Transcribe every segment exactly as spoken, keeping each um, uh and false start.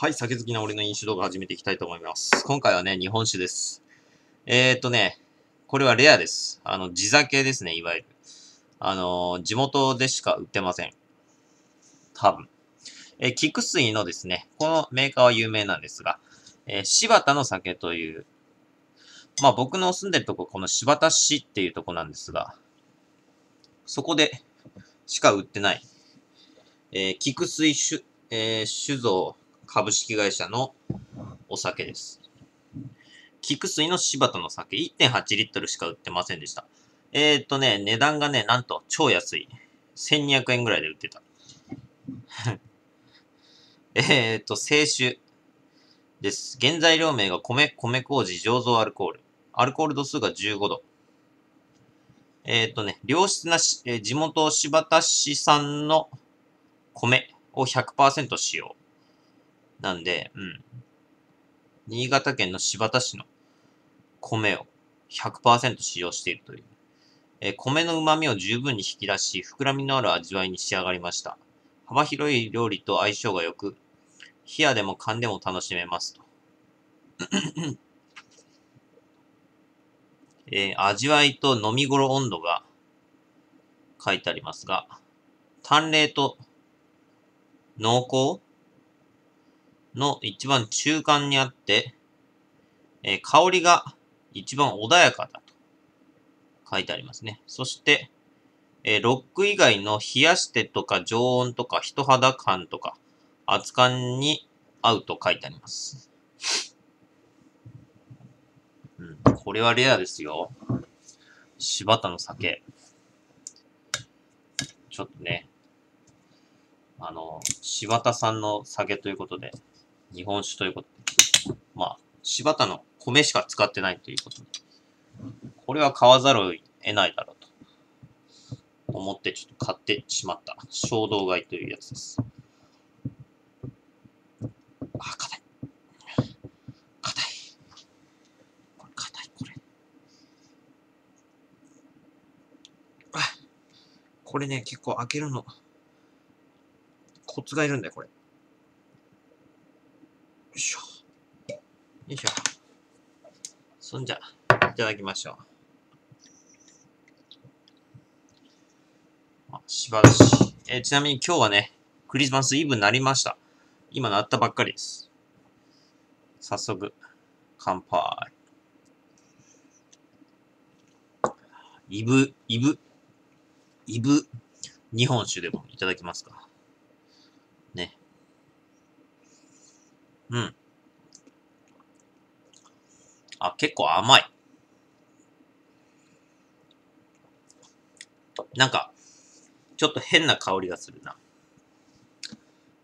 はい、酒好きな俺の飲酒動画始めていきたいと思います。今回はね、日本酒です。えーっとね、これはレアです。あの、地酒ですね、いわゆる。あのー、地元でしか売ってません。多分。えー、菊水のですね、このメーカーは有名なんですが、えー、柴田の酒という、まあ僕の住んでるとこ、この柴田市っていうとこなんですが、そこでしか売ってない、えー、菊水酒、えー、酒造、株式会社のお酒です。菊水の柴田の酒 いってんはちリットルしか売ってませんでした。えーっとね、値段がね、なんと超安い。せんにひゃくえんぐらいで売ってた。えーっと、清酒です。原材料名が米、米麹醸造アルコール。アルコール度数がじゅうごど。えーっとね、良質なし、えー、地元柴田市産の米を ひゃくパーセント 使用。なんで、うん。新潟県の柴田市の米を ひゃくパーセント 使用しているという。えー、米の旨味を十分に引き出し、膨らみのある味わいに仕上がりました。幅広い料理と相性が良く、冷やでも缶でも楽しめますと。えー、味わいと飲み頃温度が書いてありますが、淡麗と濃厚の一番中間にあって、えー、香りが一番穏やかだと書いてありますね。そして、えー、ロック以外の冷やしてとか常温とか人肌感とか熱感に合うと書いてあります。うん、これはレアですよ。柴田の酒。ちょっとね、あの、柴田さんの酒ということで、日本酒ということで。まあ、柴田の米しか使ってないということで。これは買わざるを得ないだろうと思ってちょっと買ってしまった。衝動買いというやつです。あ、硬い。硬い。これ硬い、これ。あ、これね、結構開けるの、コツがいるんだよ、これ。よいしょ。よいしょ。そんじゃ、いただきましょう。あ、しばらしい。えー、ちなみに今日はね、クリスマスイブになりました。今なったばっかりです。早速、乾杯。イブ、イブ、イブ、日本酒でもいただきますか。ね。うん。あ、結構甘い。なんか、ちょっと変な香りがするな。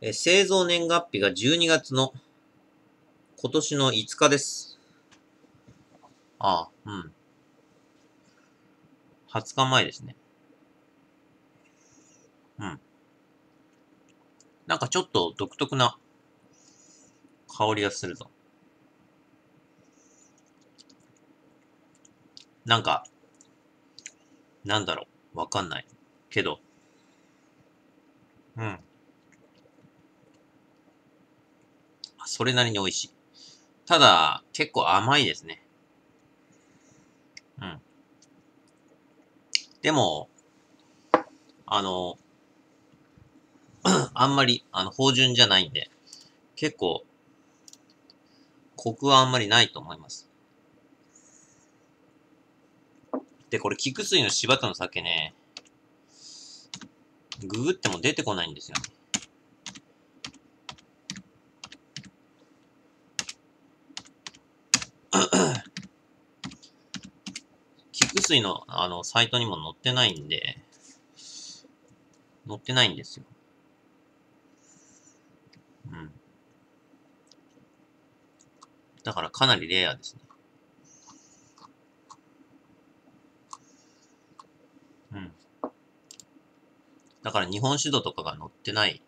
え、製造年月日がじゅうにがつの今年のいつかです。ああ、うん。はつかまえですね。うん。なんかちょっと独特な香りがするぞ。なんか、なんだろう、わかんない。けど、うん。それなりに美味しい。ただ、結構甘いですね。うん。でも、あの、あんまり、あの、芳醇じゃないんで、結構、コクはあんまりないと思います。で、これ、菊水の柴田の酒ね、ググっても出てこないんですよ。菊水の、あの、サイトにも載ってないんで、載ってないんですよ。うん。だからかなりレアですね。うん。だから日本酒度とかが載ってない。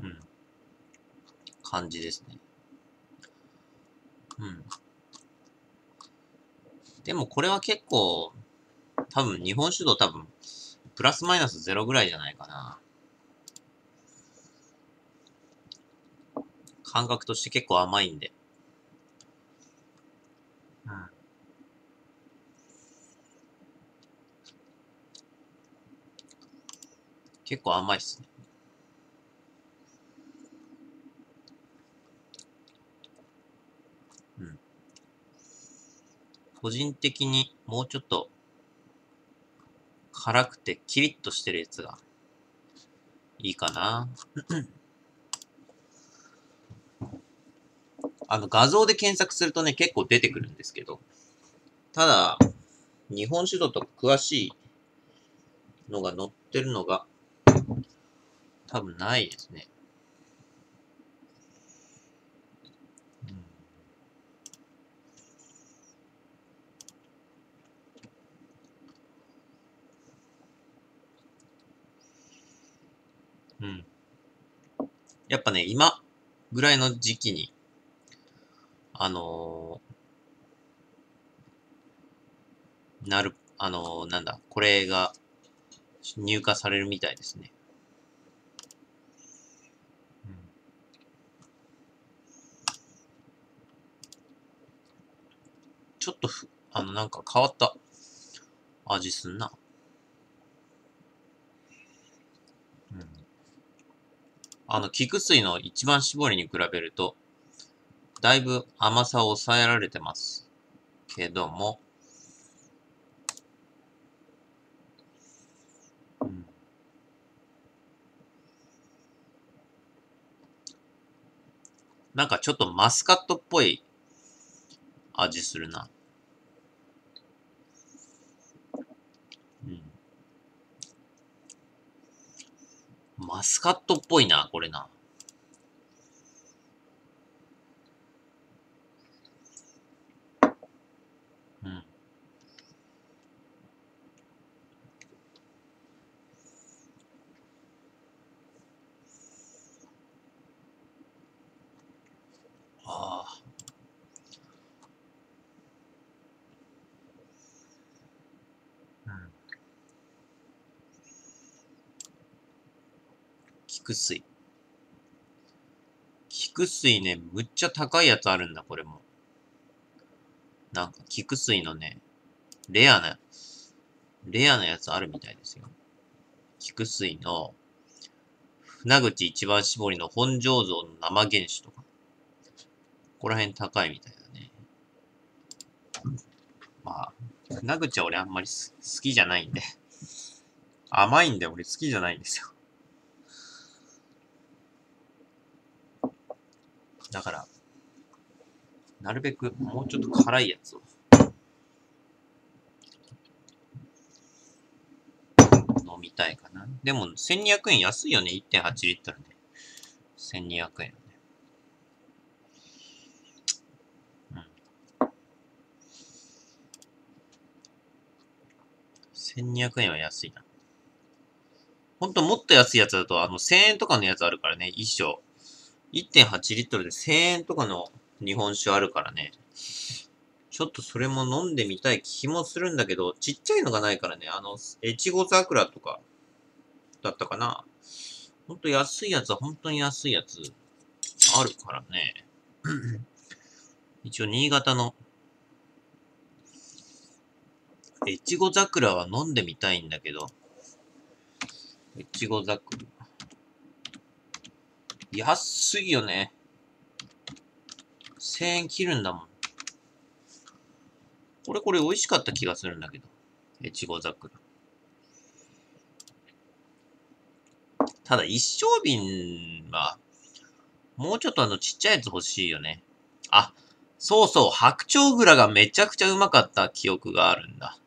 うん。感じですね。うん。でもこれは結構、多分日本酒度多分、プラスマイナスゼロぐらいじゃないかな。感覚として結構甘いんで。うん。結構甘いっすね。うん。個人的にもうちょっと辛くてキリッとしてるやつがいいかな。あの画像で検索するとね、結構出てくるんですけど、ただ、日本酒とか詳しいのが載ってるのが、多分ないですね。うん、うん、やっぱね、今ぐらいの時期に、あのー、なる、あのー、なんだ、これが入荷されるみたいですね。うん、ちょっとふ、あの、なんか変わった味すんな。うん、あの、菊水の一番搾りに比べると、だいぶ甘さを抑えられてますけども、うん、なんかちょっとマスカットっぽい味するな。うん、マスカットっぽいな、これな。うん。ああ。うん。菊水。菊水ね、むっちゃ高いやつあるんだ、これも。なんか、菊水のね、レアな、レアなやつあるみたいですよ。菊水の、船口一番搾りの本醸造の生原酒とか。ここら辺高いみたいだね。まあ、船口は俺あんまり好きじゃないんで。甘いんで俺好きじゃないんですよ。だから、なるべく、もうちょっと辛いやつを。飲みたいかな。でも、せんにひゃくえん安いよね。いってんはち リットルね。せんにひゃくえんね。うん。せんにひゃくえんは安いな。ほんと、もっと安いやつだと、あの、せんえんとかのやつあるからね。一升。いってんはち リットルでせんえんとかの、日本酒あるからね。ちょっとそれも飲んでみたい気もするんだけど、ちっちゃいのがないからね。あの、越後桜とか、だったかな。ほんと安いやつは、本当に安いやつ、あるからね。一応、新潟の、越後桜は飲んでみたいんだけど、越後桜。安いよね。せんえん切るんだもん。これこれ美味しかった気がするんだけど。越後桜。ただ一升瓶は、もうちょっとあのちっちゃいやつ欲しいよね。あ、そうそう、白鳥蔵がめちゃくちゃうまかった記憶があるんだ。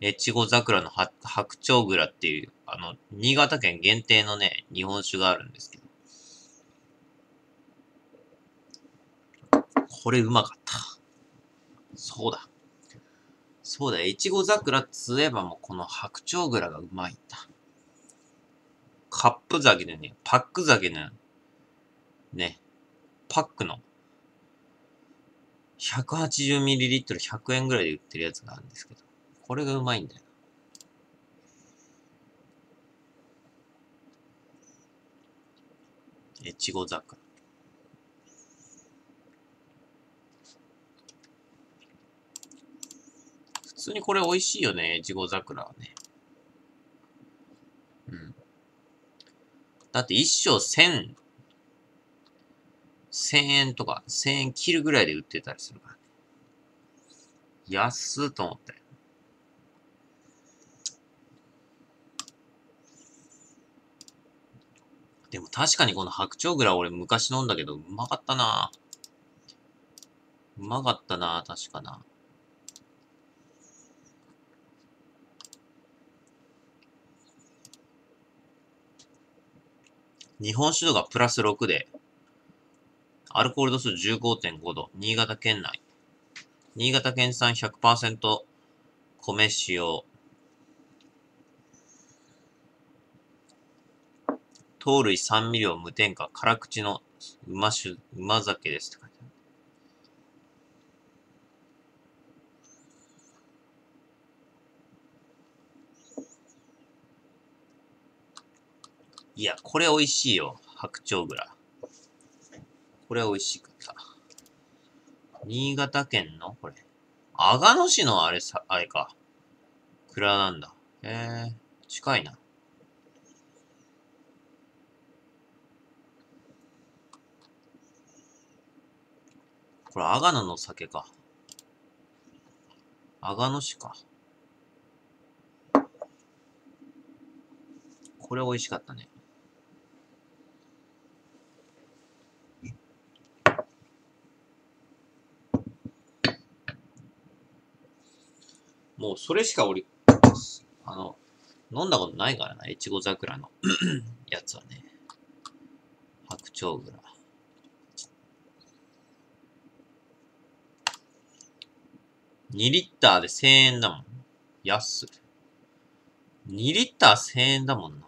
越後桜の白鳥蔵っていう、あの、新潟県限定のね、日本酒があるんですけど。これうまかった。そうだ。そうだ、越後桜っつえばもうこの白鳥蔵がうまいんだ。カップ酒でね、パック酒の、ね、パックの、ひゃくはちじゅうミリリットルひゃくえんぐらいで売ってるやつがあるんですけど、これがうまいんだよ。越後桜。普通にこれ美味しいよね、越後桜はね。うん。だって一升千、千円とか、千円切るぐらいで売ってたりするからね。安っと思って。でも確かにこの白鳥グラ俺昔飲んだけど、うまかったなぁ。うまかったなぁ、確かな。日本酒度がプラスろくで、アルコール度数 じゅうごてんご 度、新潟県内。新潟県産 ひゃくパーセント 米使用。糖類酸味料無添加、辛口のうま酒、うま酒ですって書いてある。いや、これ美味しいよ。白鳥蔵。これ美味しかった。新潟県のこれ。阿賀野市のあれさ、あれか。蔵なんだ。へえ、近いな。これ、阿賀野の酒か。阿賀野市か。これ美味しかったね。もう、それしか俺、あの、飲んだことないからな、越後桜のやつはね。白鳥蔵。にリッターでせんえんだもん。安っ。にリッターせんえんだもんな。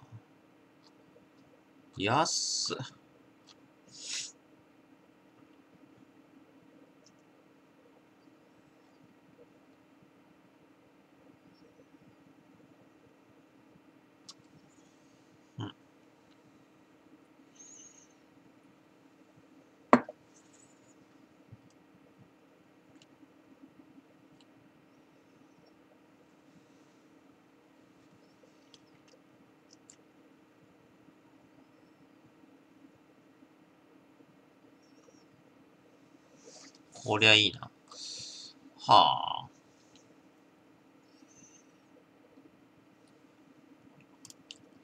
安っ。うん。こりゃいいな。はあ。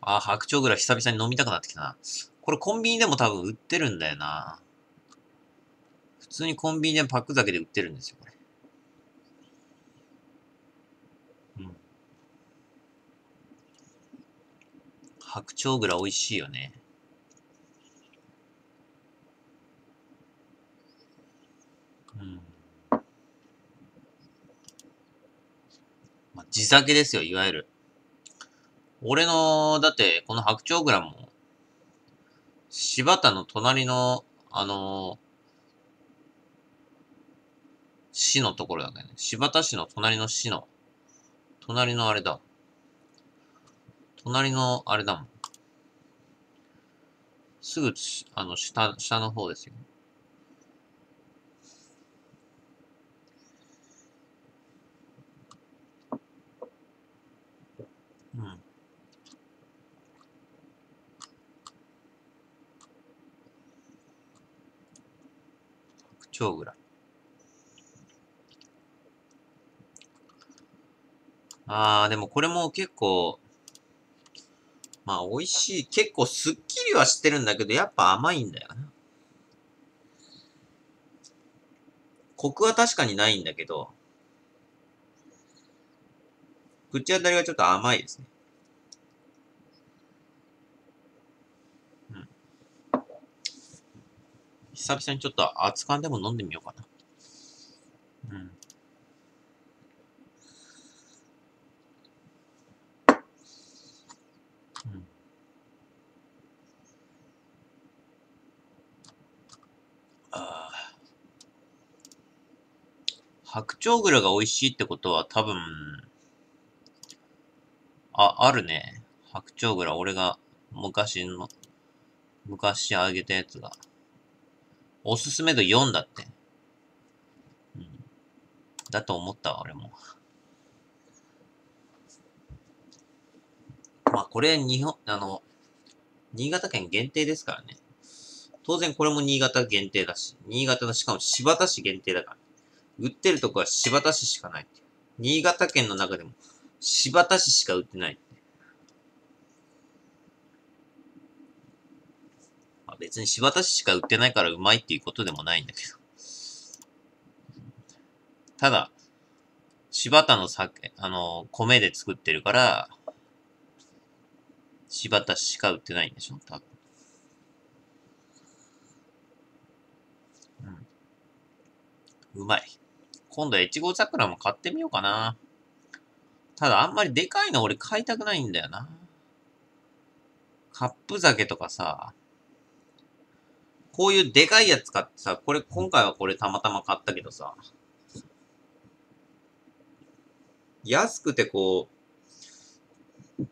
ああ、白鳥蔵久々に飲みたくなってきたな。これコンビニでも多分売ってるんだよな。普通にコンビニでパック酒で売ってるんですよ、これ。うん。白鳥蔵美味しいよね。うん、まあ、地酒ですよ、いわゆる。俺の、だって、この白鳥蔵も、柴田の隣の、あのー、市のところだけどね。柴田市の隣の市の、隣のあれだ。隣のあれだもん。すぐ、あの、下、下の方ですよ。うん。白鳥蔵。あー、でもこれも結構、まあ美味しい。結構すっきりはしてるんだけど、やっぱ甘いんだよな。コクは確かにないんだけど、口当たりがちょっと甘いですね。うん。久々にちょっと熱燗でも飲んでみようかな。うん。うん。ああ。白鳥蔵が美味しいってことは多分、あ、あるね。白鳥蔵、俺が昔の昔あげたやつが。おすすめ度よんだって。うん。だと思ったわ、俺も。まあ、これ、日本、あの、新潟県限定ですからね。当然これも新潟限定だし、新潟のしかも新発田市限定だから。売ってるとこは新発田市しかない。新潟県の中でも新発田市しか売ってない。まあ、別に新発田市しか売ってないからうまいっていうことでもないんだけど。ただ、新発田の酒、あの、米で作ってるから、新発田市しか売ってないんでしょ、多分。うまい。今度越後桜も買ってみようかな。ただあんまりでかいの俺買いたくないんだよな。カップ酒とかさ、こういうでかいやつ買ってさ、これ今回はこれたまたま買ったけどさ、安くてこう、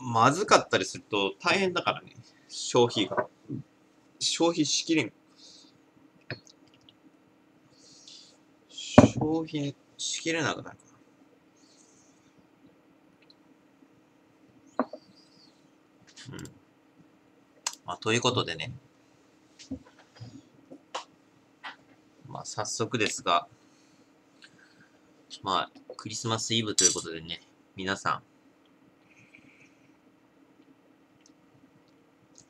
まずかったりすると大変だからね。消費が。消費しきれん。消費しきれなくなるかな。うん。まあ、ということでね。まあ、早速ですが、まあ、クリスマスイブということでね、皆さ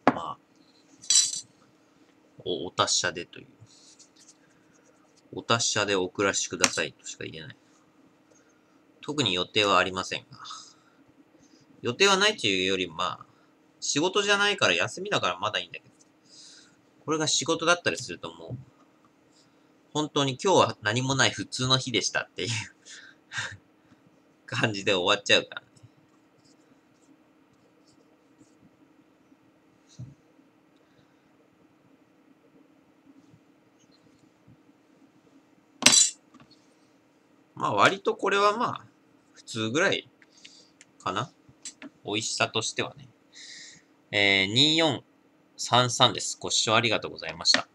ん、まあ、お、お達者でという。お達者でお暮らしくださいとしか言えない。特に予定はありませんが。予定はないというより、まあ、仕事じゃないから休みだからまだいいんだけど。これが仕事だったりするともう、本当に今日は何もない普通の日でしたっていう感じで終わっちゃうからね。まあ割とこれはまあ普通ぐらいかな。美味しさとしてはね。えー、にーよんさんさんです。ご視聴ありがとうございました。